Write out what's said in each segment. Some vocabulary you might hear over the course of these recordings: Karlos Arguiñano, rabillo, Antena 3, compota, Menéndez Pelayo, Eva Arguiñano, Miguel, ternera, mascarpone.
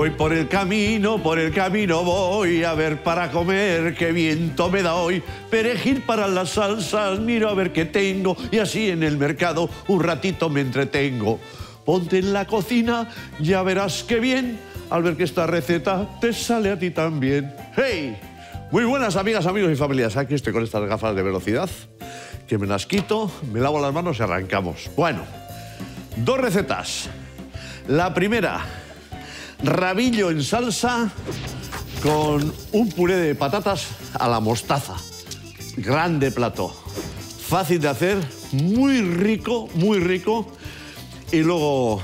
Voy por el camino voy, a ver para comer qué viento me da hoy. Perejil para las salsas, miro a ver qué tengo, y así en el mercado un ratito me entretengo. Ponte en la cocina, ya verás qué bien, al ver que esta receta te sale a ti también. ¡Hey! Muy buenas amigas, amigos y familias. Aquí estoy con estas gafas de velocidad, que me las quito, me lavo las manos y arrancamos. Bueno, dos recetas. La primera, rabillo en salsa con un puré de patatas a la mostaza. Grande plato, fácil de hacer, muy rico, muy rico. Y luego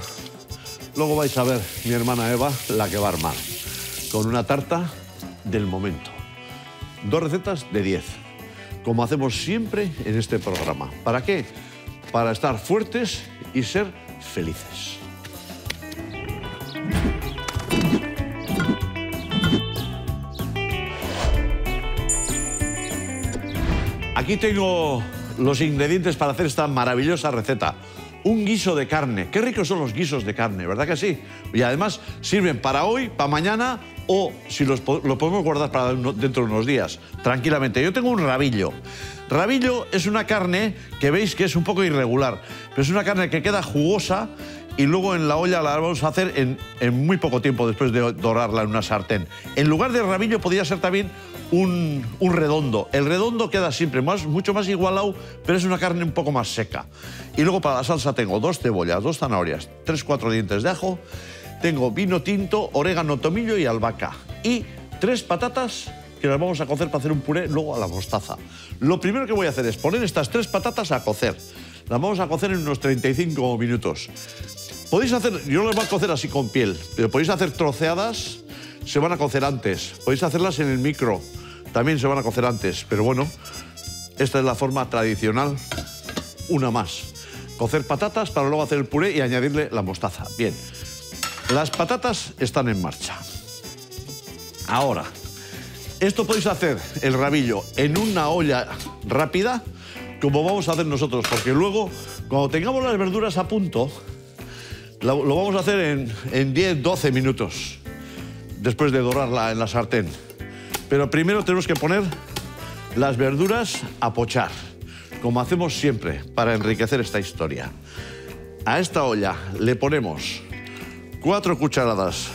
vais a ver mi hermana Eva, la que va a armar, con una tarta del momento. Dos recetas de 10, como hacemos siempre en este programa. ¿Para qué? Para estar fuertes y ser felices. Aquí tengo los ingredientes para hacer esta maravillosa receta. Un guiso de carne. Qué ricos son los guisos de carne, ¿verdad que sí? Y además sirven para hoy, para mañana, o si lo podemos guardar para dentro de unos días, tranquilamente. Yo tengo un rabillo. Rabillo es una carne que veis que es un poco irregular, pero es una carne que queda jugosa y luego en la olla la vamos a hacer en muy poco tiempo después de dorarla en una sartén. En lugar de rabillo podría ser también un redondo. El redondo queda siempre mucho más igualado, pero es una carne un poco más seca. Y luego para la salsa tengo 2 cebollas, 2 zanahorias, 3-4 dientes de ajo, tengo vino tinto, orégano, tomillo y albahaca. Y 3 patatas que las vamos a cocer para hacer un puré luego a la mostaza. Lo primero que voy a hacer es poner estas 3 patatas a cocer. Las vamos a cocer en unos 35 minutos. Podéis hacer, yo las voy a cocer así con piel, pero podéis hacer troceadas. Se van a cocer antes. Podéis hacerlas en el micro. También se van a cocer antes. Pero bueno, esta es la forma tradicional. Una más. Cocer patatas para luego hacer el puré y añadirle la mostaza. Bien. Las patatas están en marcha. Ahora, esto podéis hacer el rabillo en una olla rápida, como vamos a hacer nosotros, porque luego, cuando tengamos las verduras a punto, lo vamos a hacer en 10-12 minutos. Después de dorarla en la sartén. Pero primero tenemos que poner las verduras a pochar, como hacemos siempre para enriquecer esta historia. A esta olla le ponemos 4 cucharadas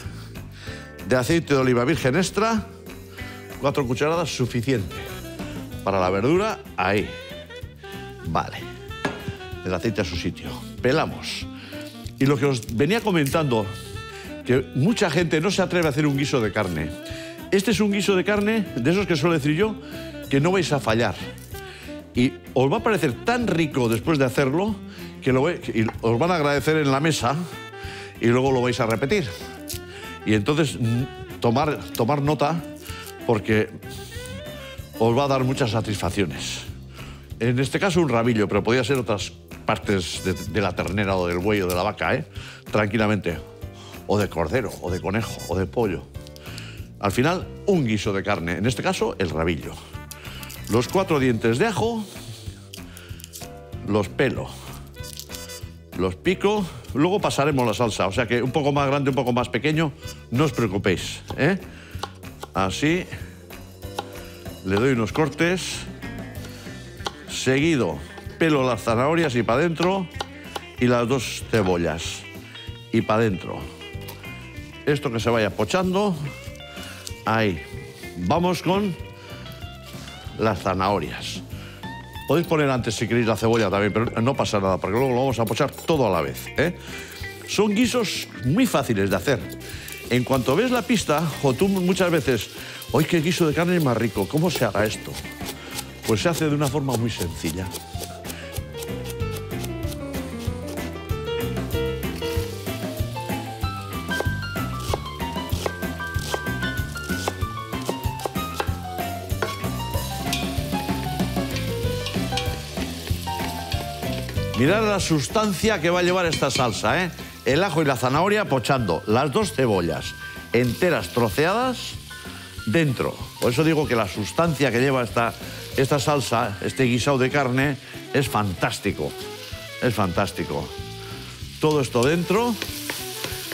de aceite de oliva virgen extra, 4 cucharadas suficiente para la verdura, ahí. Vale, el aceite a su sitio. Pelamos. Y lo que os venía comentando, que mucha gente no se atreve a hacer un guiso de carne. Este es un guiso de carne, de esos que suelo decir yo, que no vais a fallar. Y os va a parecer tan rico después de hacerlo, que os van a agradecer en la mesa y luego lo vais a repetir. Y entonces tomar nota, porque os va a dar muchas satisfacciones. En este caso un rabillo, pero podía ser otras partes de la ternera o del buey o de la vaca, ¿eh? Tranquilamente. O de cordero, o de conejo, o de pollo. Al final, un guiso de carne, en este caso, el rabillo. Los 4 dientes de ajo, los pelo, los pico, luego pasaremos la salsa, o sea que un poco más grande, un poco más pequeño, no os preocupéis, ¿eh? Así, le doy unos cortes, seguido, pelo las zanahorias y para adentro, y las 2 cebollas, y para adentro. Esto que se vaya pochando, ahí. Vamos con las zanahorias. Podéis poner antes si queréis la cebolla también, pero no pasa nada, porque luego lo vamos a pochar todo a la vez, ¿eh? Son guisos muy fáciles de hacer. En cuanto ves la pista, o tú muchas veces, ¡ay, qué guiso de carne es más rico! ¿Cómo se hará esto? Pues se hace de una forma muy sencilla. Mirad la sustancia que va a llevar esta salsa, ¿eh? El ajo y la zanahoria pochando, las 2 cebollas enteras troceadas dentro. Por eso digo que la sustancia que lleva esta salsa, este guisado de carne, es fantástico. Es fantástico. Todo esto dentro,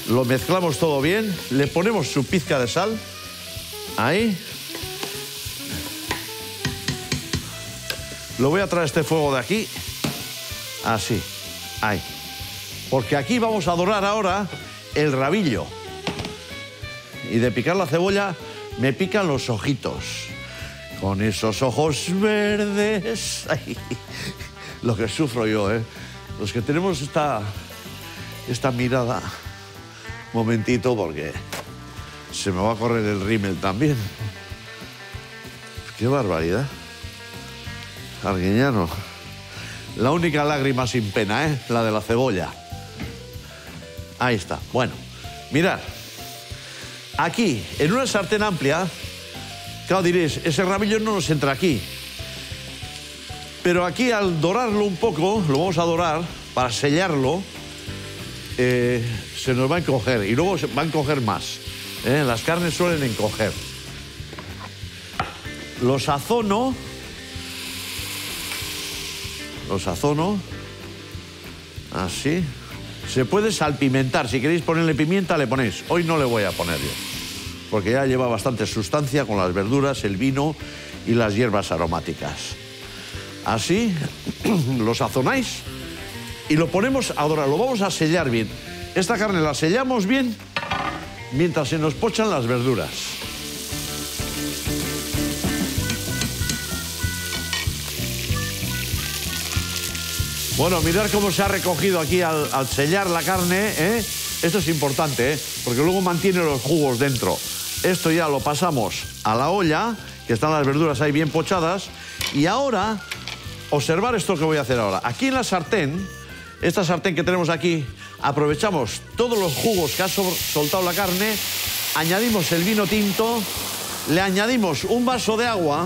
Lo mezclamos todo bien, le ponemos su pizca de sal, ahí. Lo voy a traer este fuego de aquí, así, ahí. Porque aquí vamos a dorar ahora el rabillo. Y de picar la cebolla me pican los ojitos. Con esos ojos verdes, ay, lo que sufro yo, ¿eh? Los que tenemos esta mirada. Momentito, porque se me va a correr el rímel también. Qué barbaridad. Arguiñano. La única lágrima sin pena, ¿eh? La de la cebolla. Ahí está. Bueno, mirad. Aquí, en una sartén amplia, claro, diréis, ese rabillo no nos entra aquí. Pero aquí, al dorarlo un poco, lo vamos a dorar para sellarlo. Se nos va a encoger y luego va a encoger más. Las carnes suelen encoger. Lo sazono. Así. Se puede salpimentar. Si queréis ponerle pimienta, le ponéis. Hoy no le voy a poner yo, porque ya lleva bastante sustancia con las verduras, el vino y las hierbas aromáticas. Así lo sazonáis. Y lo ponemos a dorar, lo vamos a sellar bien. Esta carne la sellamos bien mientras se nos pochan las verduras. Bueno, mirad cómo se ha recogido aquí al sellar la carne, ¿eh? Esto es importante, ¿eh? Porque luego mantiene los jugos dentro. Esto ya lo pasamos a la olla, que están las verduras ahí bien pochadas. Y ahora, observar esto que voy a hacer ahora. Aquí en la sartén, esta sartén que tenemos aquí, aprovechamos todos los jugos que ha soltado la carne, añadimos el vino tinto, le añadimos un vaso de agua,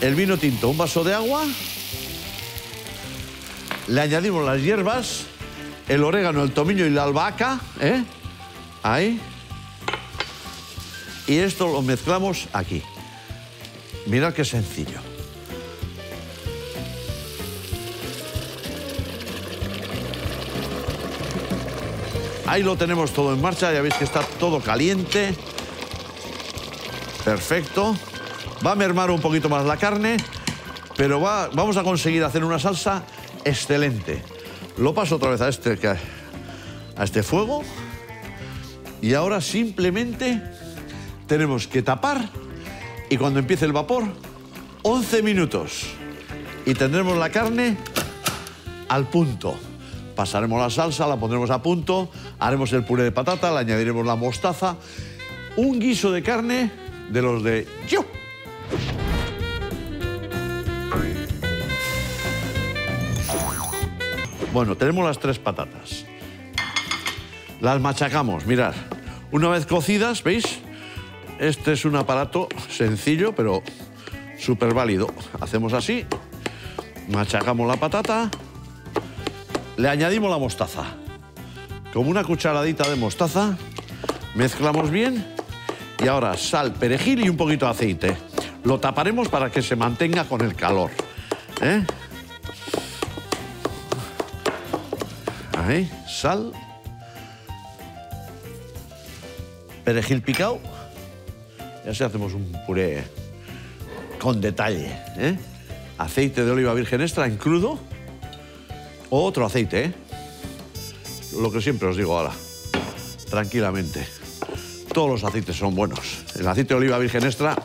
el vino tinto, un vaso de agua, le añadimos las hierbas, el orégano, el tomillo y la albahaca, ¿eh? Ahí. Y esto lo mezclamos aquí. Mirad qué sencillo. Ahí lo tenemos todo en marcha, ya veis que está todo caliente. Perfecto. Va a mermar un poquito más la carne, pero vamos a conseguir hacer una salsa excelente. Lo paso otra vez a este fuego. Y ahora simplemente tenemos que tapar y cuando empiece el vapor, 11 minutos. Y tendremos la carne al punto. Pasaremos la salsa, la pondremos a punto, haremos el puré de patata, le añadiremos la mostaza. Un guiso de carne de los de yo. Bueno, tenemos las tres patatas. Las machacamos, mirad. Una vez cocidas, ¿veis? Este es un aparato sencillo, pero súper válido. Hacemos así, machacamos la patata, le añadimos la mostaza. Como una cucharadita de mostaza, mezclamos bien y ahora sal, perejil y un poquito de aceite. Lo taparemos para que se mantenga con el calor. ¿Eh? Ahí, sal, perejil picado. Y así hacemos un puré con detalle, ¿eh? Aceite de oliva virgen extra en crudo o otro aceite, ¿eh? Lo que siempre os digo ahora, tranquilamente. Todos los aceites son buenos. El aceite de oliva virgen extra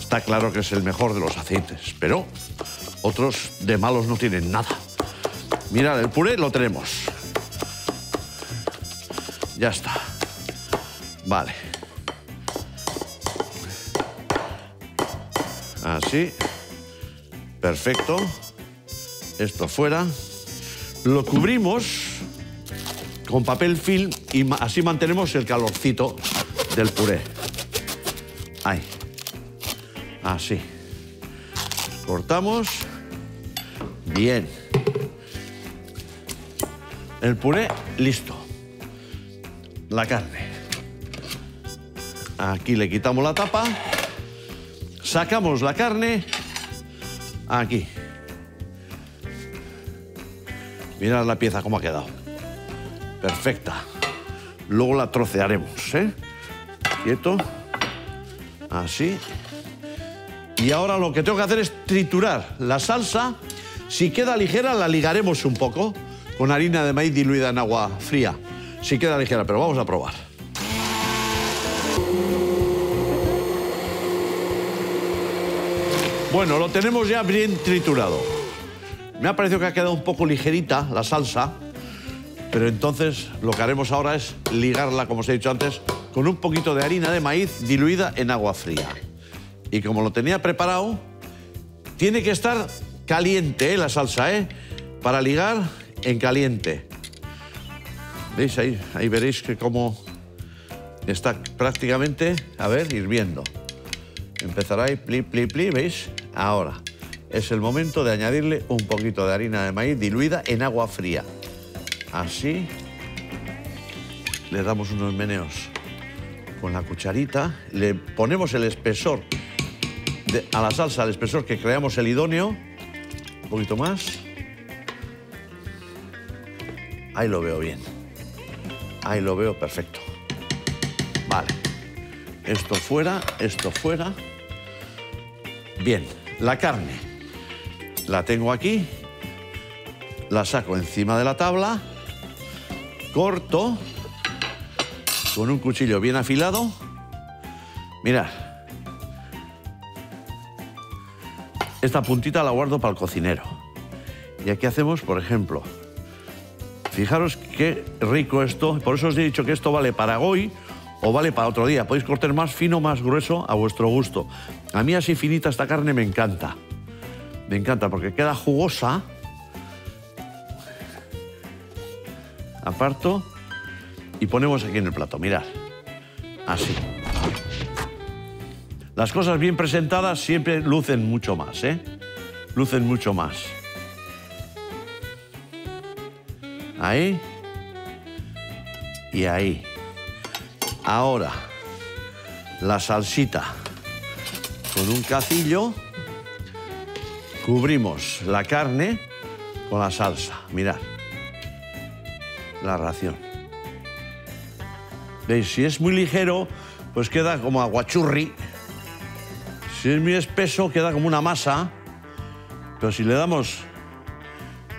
está claro que es el mejor de los aceites, pero otros de malos no tienen nada. Mirad, el puré lo tenemos. Ya está. Vale. Así, perfecto, esto fuera, lo cubrimos con papel film y así mantenemos el calorcito del puré. Ahí, así, cortamos, bien, el puré listo, la carne, aquí le quitamos la tapa. Sacamos la carne aquí. Mirad la pieza cómo ha quedado. Perfecta. Luego la trocearemos, ¿eh? Quieto. Así. Y ahora lo que tengo que hacer es triturar la salsa. Si queda ligera, la ligaremos un poco con harina de maíz diluida en agua fría. Si queda ligera, pero vamos a probar. Bueno, lo tenemos ya bien triturado. Me ha parecido que ha quedado un poco ligerita la salsa, pero entonces lo que haremos ahora es ligarla, como os he dicho antes, con un poquito de harina de maíz diluida en agua fría. Y como lo tenía preparado, tiene que estar caliente, ¿eh? La salsa, ¿eh? Para ligar en caliente. ¿Veis? Ahí veréis que como está prácticamente, a ver, hirviendo. Empezará ahí, pli, pli, pli, ¿veis? Ahora es el momento de añadirle un poquito de harina de maíz diluida en agua fría. Así. Le damos unos meneos con la cucharita, le ponemos el espesor a la salsa, el espesor que creamos el idóneo, un poquito más. Ahí lo veo bien, ahí lo veo perfecto. Vale, esto fuera, esto fuera. Bien, la carne la tengo aquí, la saco encima de la tabla, corto con un cuchillo bien afilado. Mirad. Esta puntita la guardo para el cocinero. Y aquí hacemos, por ejemplo, fijaros qué rico esto. Por eso os he dicho que esto vale para hoy o vale para otro día. Podéis cortar más fino, más grueso, a vuestro gusto. A mí así finita esta carne me encanta. Me encanta porque queda jugosa. Aparto. Y ponemos aquí en el plato, mirad, así. Las cosas bien presentadas siempre lucen mucho más, ¿eh? Lucen mucho más. Ahí. Y ahí. Ahora, la salsita. Con un cacillo cubrimos la carne con la salsa, mirad. La ración. ¿Veis? Si es muy ligero, pues queda como aguachurri. Si es muy espeso, queda como una masa. Pero si le damos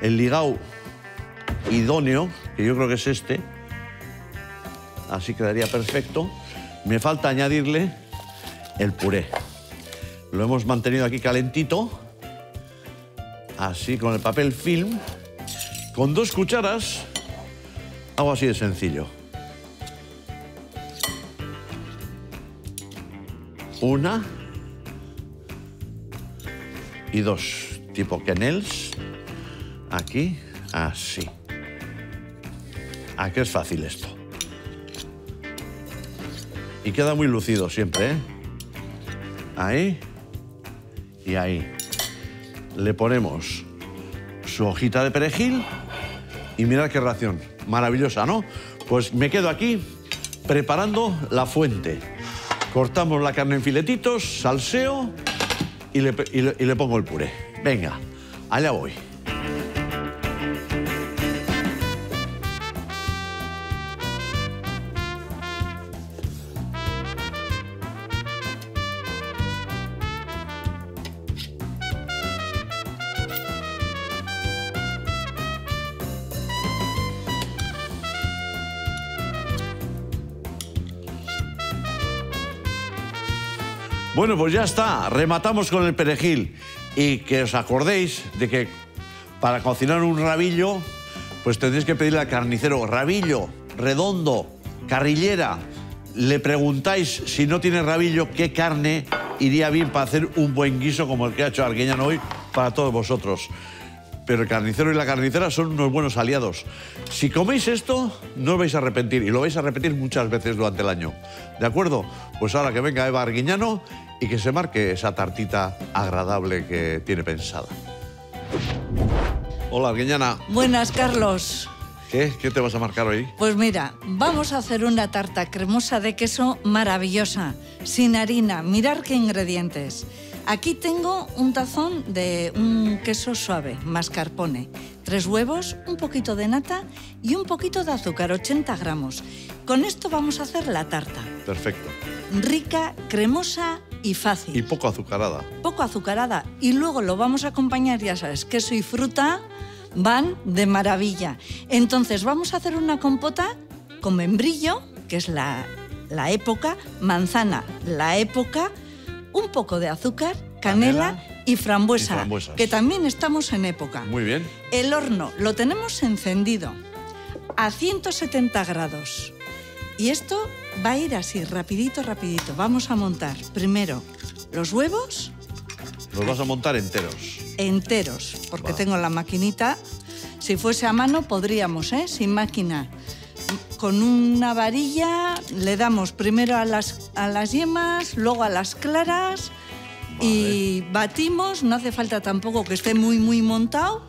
el ligao idóneo, que yo creo que es este, así quedaría perfecto. Me falta añadirle el puré. Lo hemos mantenido aquí calentito, así con el papel film. Con 2 cucharas, hago así de sencillo. Una y dos, tipo quenels, aquí, así. Aquí es fácil esto. Y queda muy lucido siempre, ¿eh? Ahí y ahí. Le ponemos su hojita de perejil y mirad qué ración, maravillosa, ¿no? Pues me quedo aquí preparando la fuente. Cortamos la carne en filetitos, salseo y le pongo el puré. Venga, allá voy. Bueno, pues ya está, rematamos con el perejil. Y que os acordéis de que para cocinar un rabillo, pues tendréis que pedirle al carnicero, rabillo, redondo, carrillera. Le preguntáis si no tiene rabillo, qué carne iría bien para hacer un buen guiso como el que ha hecho Arguiñano hoy para todos vosotros. Pero el carnicero y la carnicera son unos buenos aliados. Si coméis esto, no os vais a arrepentir, y lo vais a repetir muchas veces durante el año. ¿De acuerdo? Pues ahora que venga Eva Arguiñano y que se marque esa tartita agradable que tiene pensada. Hola, Arguiñana. Buenas, Carlos. ¿Qué? ¿Qué te vas a marcar hoy? Pues mira, vamos a hacer una tarta cremosa de queso maravillosa, sin harina. Mirad qué ingredientes. Aquí tengo un tazón de un queso suave, mascarpone. 3 huevos, un poquito de nata y un poquito de azúcar, 80 gramos. Con esto vamos a hacer la tarta. Perfecto. Rica, cremosa y fácil. Y poco azucarada. Poco azucarada. Y luego lo vamos a acompañar, ya sabes, queso y fruta van de maravilla. Entonces vamos a hacer una compota con membrillo, que es la época, manzana, la época, un poco de azúcar, canela y frambuesa, que también estamos en época. Muy bien. El horno lo tenemos encendido a 170 grados. Y esto va a ir así, rapidito, rapidito. Vamos a montar primero los huevos. Los vas a montar enteros. Enteros, porque tengo la maquinita. Si fuese a mano podríamos, ¿eh? Sin máquina. Con una varilla le damos primero a las yemas, luego a las claras, vale, y batimos. No hace falta tampoco que esté muy, muy montado,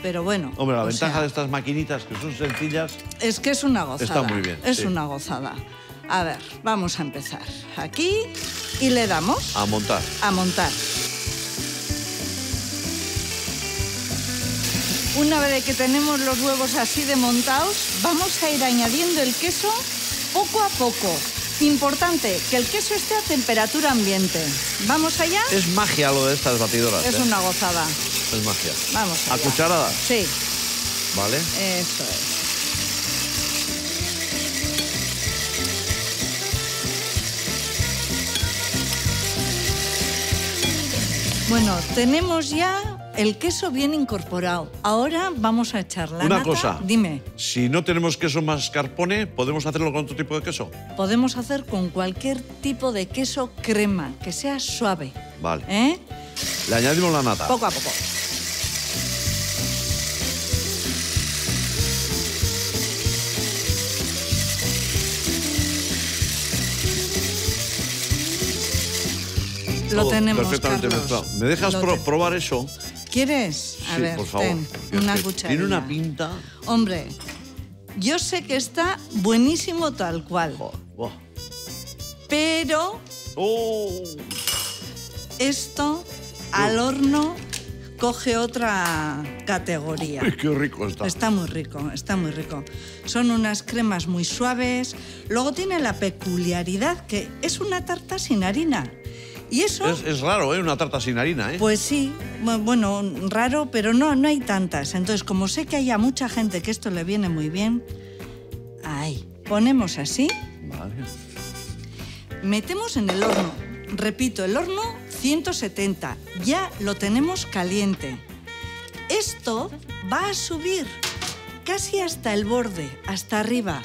pero bueno. Hombre, la ventaja de estas maquinitas, que son sencillas... Es que es una gozada. Está muy bien. Es una gozada. A ver, vamos a empezar aquí y le damos... A montar. A montar. Una vez que tenemos los huevos así de montados, vamos a ir añadiendo el queso poco a poco. Importante, que el queso esté a temperatura ambiente. ¿Vamos allá? Es magia lo de estas batidoras. Es una gozada. Es magia. Vamos allá. ¿A cucharadas? Sí. Vale. Eso es. Bueno, tenemos ya... El queso bien incorporado. Ahora vamos a echar la nata. Una cosa. Dime. Si no tenemos queso mascarpone, ¿podemos hacerlo con otro tipo de queso? Podemos hacer con cualquier tipo de queso crema, que sea suave. Vale. ¿Eh? Le añadimos la nata. Poco a poco. Lo tenemos, perfectamente mezclado. ¿Me dejas probar eso? ¿Quieres? A ver, por favor. Ten una cucharilla. Tiene una pinta... Hombre, yo sé que está buenísimo tal cual. Pero... Esto al horno coge otra categoría. Ay, ¡qué rico está! Está muy rico, está muy rico. Son unas cremas muy suaves. Luego tiene la peculiaridad que es una tarta sin harina. Y eso... Es raro, ¿eh? Una tarta sin harina, ¿eh? Pues sí, bueno, raro, pero no hay tantas. Entonces, como sé que hay a mucha gente que esto le viene muy bien... Ahí, ponemos así. Vale. Metemos en el horno. Repito, el horno 170. Ya lo tenemos caliente. Esto va a subir casi hasta el borde, hasta arriba.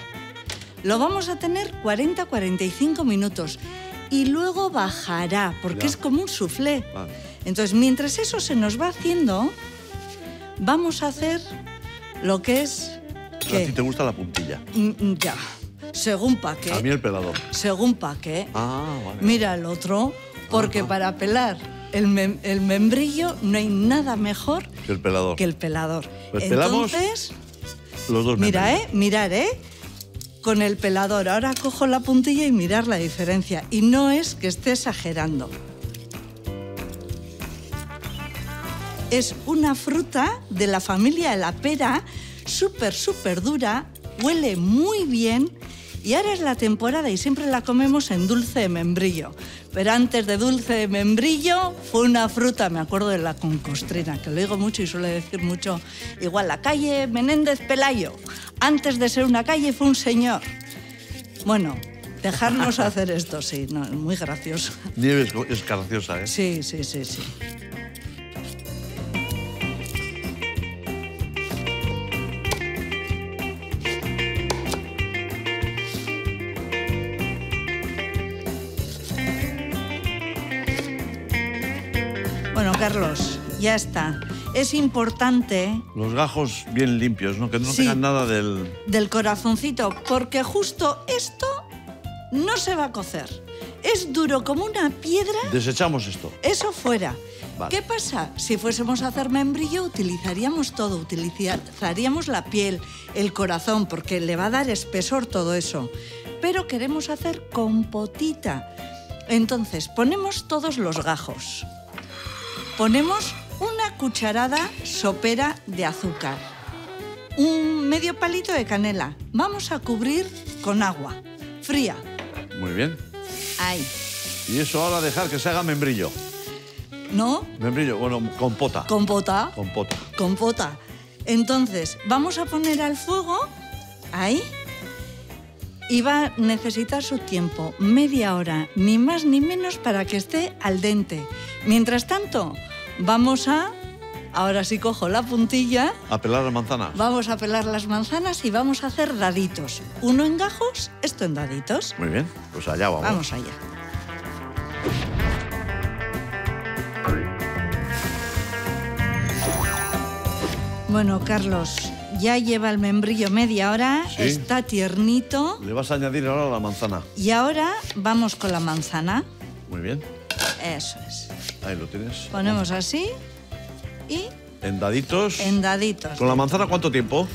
Lo vamos a tener 40-45 minutos. Y luego bajará, porque es como un soufflé. Vale. Entonces, mientras eso se nos va haciendo, vamos a hacer lo que es... ¿A ti te gusta la puntilla? Ya, según pa' qué. A mí el pelador. Según pa' qué. Ah, vale. Mira el otro, porque para pelar el membrillo no hay nada mejor que el pelador. Pues pelamos. Entonces, los dos membrillos. Mira, mirar, con el pelador. Ahora cojo la puntilla y mirar la diferencia. Y no es que esté exagerando. Es una fruta de la familia de la pera, súper, súper dura, huele muy bien y ahora es la temporada y siempre la comemos en dulce de membrillo. Pero antes de dulce de membrillo fue una fruta, me acuerdo de la concostrina, que lo digo mucho y suele decir mucho, igual la calle Menéndez Pelayo. Antes de ser una calle fue un señor. Bueno, dejarnos hacer esto, sí, no, es muy gracioso. Nieves es graciosa, ¿eh? Sí, sí, sí, sí. Bueno, Carlos, ya está. Es importante... Los gajos bien limpios, ¿no? Que no tengan nada del... Del corazoncito, porque justo esto no se va a cocer. Es duro como una piedra. Desechamos esto. Eso fuera. Vale. ¿Qué pasa? Si fuésemos a hacer membrillo, utilizaríamos todo. Utilizaríamos la piel, el corazón, porque le va a dar espesor todo eso. Pero queremos hacer compotita. Entonces, ponemos todos los gajos. Ponemos una cucharada sopera de azúcar. un medio palito de canela. Vamos a cubrir con agua fría. Muy bien. Ahí. Y eso ahora dejar que se haga membrillo. ¿No? Membrillo, bueno, compota. ¿Compota? Compota. Compota. Entonces, vamos a poner al fuego, ahí, y va a necesitar su tiempo, media hora, ni más ni menos, para que esté al dente. Mientras tanto, vamos a... Ahora sí cojo la puntilla. A pelar las manzanas. Vamos a pelar las manzanas y vamos a hacer daditos. Uno en gajos, esto en daditos. Muy bien, pues allá vamos. Vamos allá. Bueno, Carlos, ya lleva el membrillo media hora, ¿sí? Está tiernito. Le vas a añadir ahora la manzana. Y ahora vamos con la manzana. Muy bien. Eso es. Ahí lo tienes. Ponemos así. Y en daditos. En daditos. ¿Con la manzana cuánto tiempo?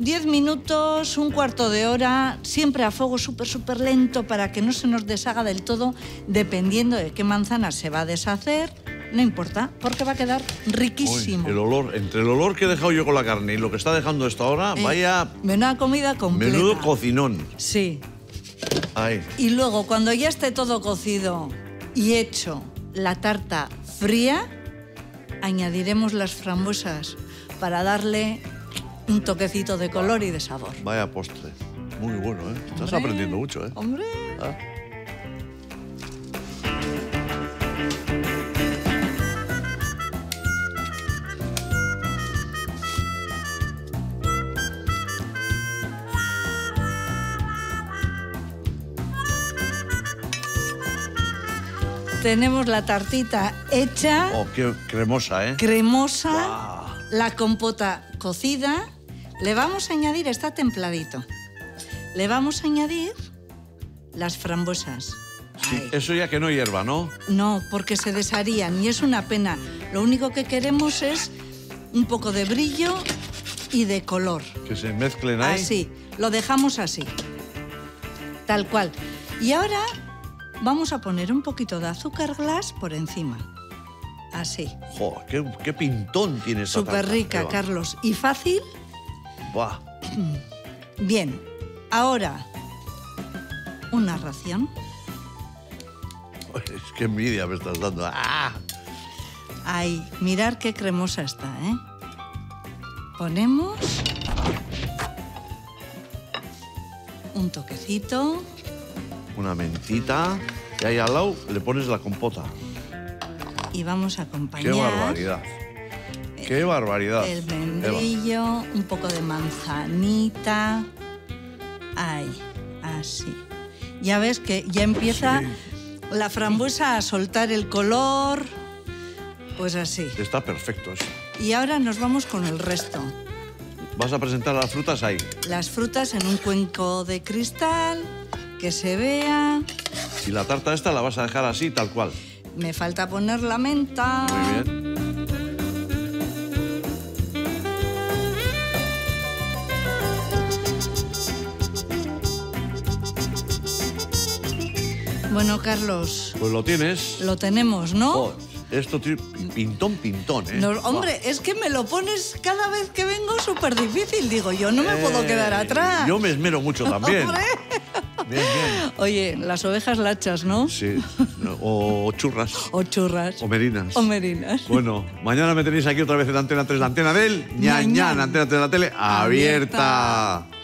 10 minutos, un cuarto de hora, siempre a fuego súper lento para que no se nos deshaga del todo, dependiendo de qué manzana se va a deshacer. No importa, porque va a quedar riquísimo. Uy, el olor, entre el olor que he dejado yo con la carne y lo que está dejando esto ahora, vaya... Menuda comida completa. Menudo cocinón. Sí. Ahí. Y luego, cuando ya esté todo cocido y hecho la tarta fría, añadiremos las frambuesas para darle un toquecito de color y de sabor. Vaya postre. Muy bueno, ¿eh? Hombre, estás aprendiendo mucho, ¿eh? Hombre. Ah. Tenemos la tartita hecha. Oh, qué cremosa, ¿eh? Cremosa. Wow. La compota cocida. Le vamos a añadir, está templadito. Le vamos a añadir las frambuesas. Sí, eso ya que no hierva, ¿no? No, porque se desharían y es una pena. Lo único que queremos es un poco de brillo y de color. Que se mezclen ahí. Así, lo dejamos así. Tal cual. Y ahora... Vamos a poner un poquito de azúcar glass por encima. Así. ¡Jo! ¡Qué pintón tiene esta tarta! Súper rica, Carlos. Y fácil. ¡Buah! Bien. Ahora, una ración. Es que envidia me estás dando. ¡Ah! Ay, mirad qué cremosa está, ¿eh? Ponemos... un toquecito... una mentita, y ahí al lado le pones la compota. Y vamos a acompañar... ¡Qué barbaridad! ¡Qué barbaridad! El membrillo, un poco de manzanita... Ahí, así. Ya ves que ya empieza la frambuesa a soltar el color... Pues así. Está perfecto eso. Y ahora nos vamos con el resto. ¿Vas a presentar las frutas ahí? Las frutas en un cuenco de cristal... que se vea... Y la tarta esta la vas a dejar así, tal cual. Me falta poner la menta. Muy bien. Bueno, Carlos... Pues lo tienes. Lo tenemos, ¿no? Oh, esto tiene pintón, ¿eh? No, hombre, es que me lo pones cada vez que vengo súper difícil. Digo, yo no me puedo quedar atrás. Yo me esmero mucho también. ¡Hombre! Bien, bien. Oye, las ovejas lachas, ¿no? Sí, o churras. O churras. O merinas. O merinas. Bueno, mañana me tenéis aquí otra vez en Antena 3, la antena del ñañán, Antena 3 de la tele abierta.